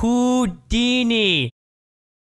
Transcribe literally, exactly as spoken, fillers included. Houdini.